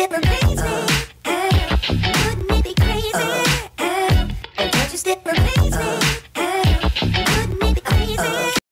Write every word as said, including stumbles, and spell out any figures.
Different.